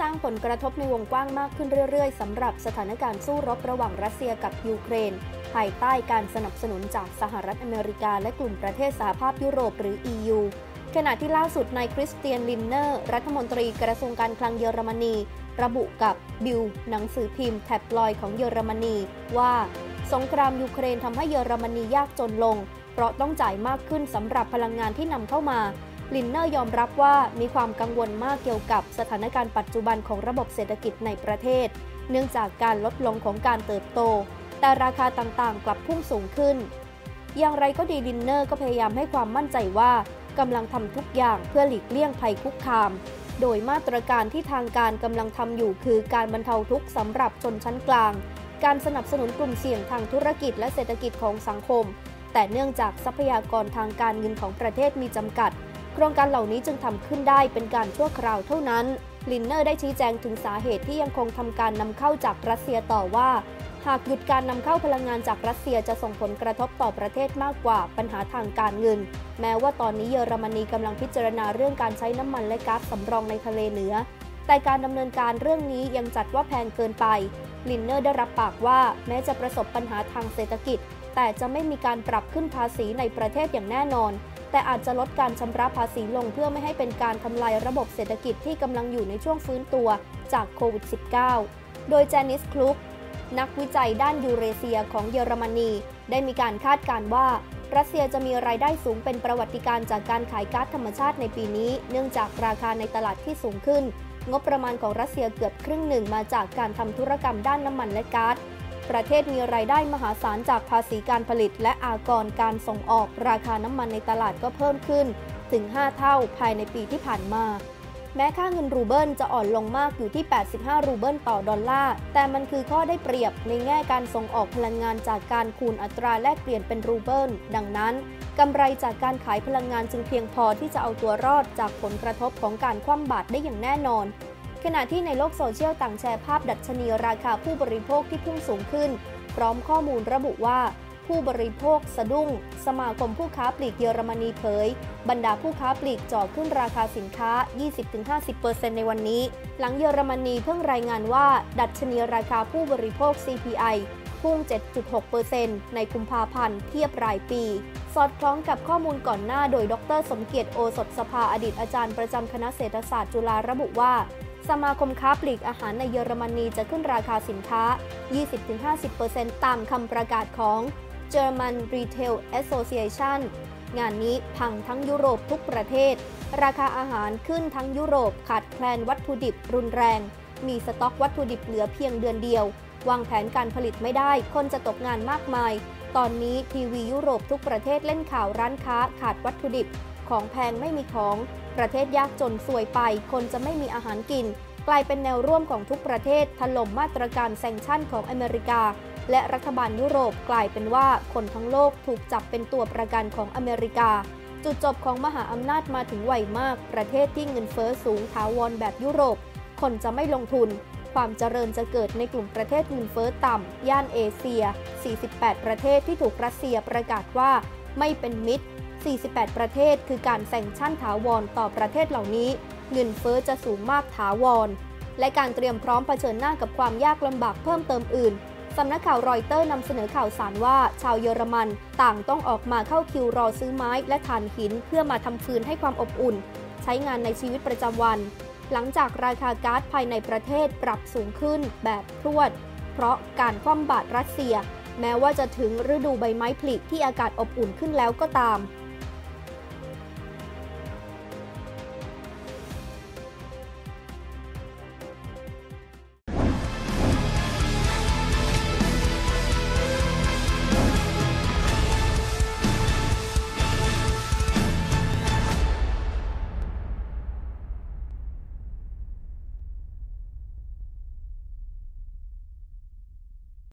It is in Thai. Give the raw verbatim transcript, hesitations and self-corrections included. สร้างผลกระทบในวงกว้างมากขึ้นเรื่อยๆสำหรับสถานการณ์สู้รบระหว่างรัสเซียกับยูเครนภายใต้การสนับสนุนจากสหรัฐอเมริกาและกลุ่มประเทศสหภาพยุโรปหรือ อี ยู ขณะที่ล่าสุดนายคริสเตียนลินเนอร์รัฐมนตรีกระทรวงการคลังเยอรมนีระบุกับบิลหนังสือพิมพ์แทบลอยของเยอรมนีว่าสงครามยูเครนทำให้เยอรมนียากจนลงเพราะต้องจ่ายมากขึ้นสำหรับพลังงานที่นำเข้ามาลินเนอร์ยอมรับว่ามีความกังวลมากเกี่ยวกับสถานการณ์ปัจจุบันของระบบเศรษฐกิจในประเทศเนื่องจากการลดลงของการเติบโตแต่ราคาต่างๆกลับพุ่งสูงขึ้นอย่างไรก็ดีลินเนอร์ก็พยายามให้ความมั่นใจว่ากำลังทำทุกอย่างเพื่อหลีกเลี่ยงภัยคุกคามโดยมาตรการที่ทางการกำลังทำอยู่คือการบรรเทาทุกข์สำหรับชนชั้นกลางการสนับสนุนกลุ่มเสี่ยงทางธุรกิจและเศรษฐกิจของสังคมแต่เนื่องจากทรัพยากรทางการเงินของประเทศมีจำกัดโครงการเหล่านี้จึงทำขึ้นได้เป็นการชั่วคราวเท่านั้นลินเนอร์ได้ชี้แจงถึงสาเหตุที่ยังคงทำการนำเข้าจากรัสเซียต่อว่าหากหยุดการนำเข้าพลังงานจากรัสเซียจะส่งผลกระทบต่อประเทศมากกว่าปัญหาทางการเงินแม้ว่าตอนนี้เยอรมนีกำลังพิจารณาเรื่องการใช้น้ำมันและก๊าซสำรองในทะเลเหนือแต่การดำเนินการเรื่องนี้ยังจัดว่าแพงเกินไปลินเนอร์ได้รับปากว่าแม้จะประสบปัญหาทางเศรษฐกิจแต่จะไม่มีการปรับขึ้นภาษีในประเทศอย่างแน่นอนแต่อาจจะลดการชำระภาษีลงเพื่อไม่ให้เป็นการทำลายระบบเศรษฐกิจที่กำลังอยู่ในช่วงฟื้นตัวจากโควิด สิบเก้า โดยแจนิส คลุกนักวิจัยด้านยูเรเซียของเยอรมนีได้มีการคาดการณ์ว่ารัสเซียจะมีรายได้สูงเป็นประวัติการจากการขายก๊าซธรรมชาติในปีนี้เนื่องจากราคาในตลาดที่สูงขึ้นงบประมาณของรัสเซียเกือบครึ่งหนึ่งมาจากการทำธุรกรรมด้านน้ำมันและก๊าซประเทศมีรายได้มหาศาลจากภาษีการผลิตและอากรการส่งออกราคาน้ำมันในตลาดก็เพิ่มขึ้นถึงห้าเท่าภายในปีที่ผ่านมาแม้ค่าเงินรูเบิลจะอ่อนลงมากอยู่ที่แปดสิบห้ารูเบิลต่อดอลลาร์แต่มันคือข้อได้เปรียบในแง่การส่งออกพลังงานจากการคูณอัตราแลกเปลี่ยนเป็นรูเบิลดังนั้นกำไรจากการขายพลังงานจึงเพียงพอที่จะเอาตัวรอดจากผลกระทบของการคว่ำบาตรได้อย่างแน่นอนขณะที่ในโลกโซเชียลต่างแชร์ภาพดัชนีราคาผู้บริโภคที่พุ่งสูงขึ้นพร้อมข้อมูลระบุว่าผู้บริโภคสะดุ้งสมาคมผู้ค้าปลีกเยอรมนีเผยบรรดาผู้ค้าปลีกจ่อขึ้นราคาสินค้า ยี่สิบถึงห้าสิบเปอร์เซ็นต์ ในวันนี้หลังเยอรมนีเพิ่งรายงานว่าดัชนีราคาผู้บริโภค ซี พี ไอ พุ่ง เจ็ดจุดหกเปอร์เซ็นต์ ในกุมภาพันธ์เทียบรายปีสอดคล้องกับข้อมูลก่อนหน้าโดยดร.สมเกียรติโอสถสภาอดีตอาจารย์ประจำคณะเศรษฐศาสตร์จุฬาระบุว่าสมาคมค้าปลีกอาหารในเยอรมนีจะขึ้นราคาสินค้า ยี่สิบถึงห้าสิบเปอร์เซ็นต์ ตามคำประกาศของ German Retail Association งานนี้พังทั้งยุโรปทุกประเทศราคาอาหารขึ้นทั้งยุโรปขาดแคลนวัตถุดิบรุนแรงมีสต็อกวัตถุดิบเหลือเพียงเดือนเดียววางแผนการผลิตไม่ได้คนจะตกงานมากมายตอนนี้ทีวียุโรปทุกประเทศเล่นข่าวร้านค้าขาดวัตถุดิบของแพงไม่มีของประเทศยากจนซวยไปคนจะไม่มีอาหารกินกลายเป็นแนวร่วมของทุกประเทศถล่มมาตรการแซงชั่นของอเมริกาและรัฐบาลยุโรปกลายเป็นว่าคนทั้งโลกถูกจับเป็นตัวประกันของอเมริกาจุดจบของมหาอำนาจมาถึงไวมากประเทศที่เงินเฟ้อสูงถาวรแบบยุโรปคนจะไม่ลงทุนความเจริญจะเกิดในกลุ่มประเทศเงินเฟ้อต่ำย่านเอเชียสี่สิบแปดประเทศที่ถูกรัสเซียประกาศว่าไม่เป็นมิตรสี่สิบแปดประเทศคือการแซงชั่นถาวรต่อประเทศเหล่านี้เงินเฟ้อจะสูงมากถาวรและการเตรียมพร้อมเผชิญหน้ากับความยากลำบากเพิ่มเติมอื่นสำนักข่าวรอยเตอร์นำเสนอข่าวสารว่าชาวเยอรมันต่างต้องออกมาเข้าคิวรอซื้อไม้และถ่านหินเพื่อมาทำฟืนให้ความอบอุ่นใช้งานในชีวิตประจำวันหลังจากราคาก๊าซภายในประเทศปรับสูงขึ้นแบบพรวดเพราะการคว่ำบาตรรัสเซียแม้ว่าจะถึงฤดูใบไม้ผลิที่อากาศอบอุ่นขึ้นแล้วก็ตาม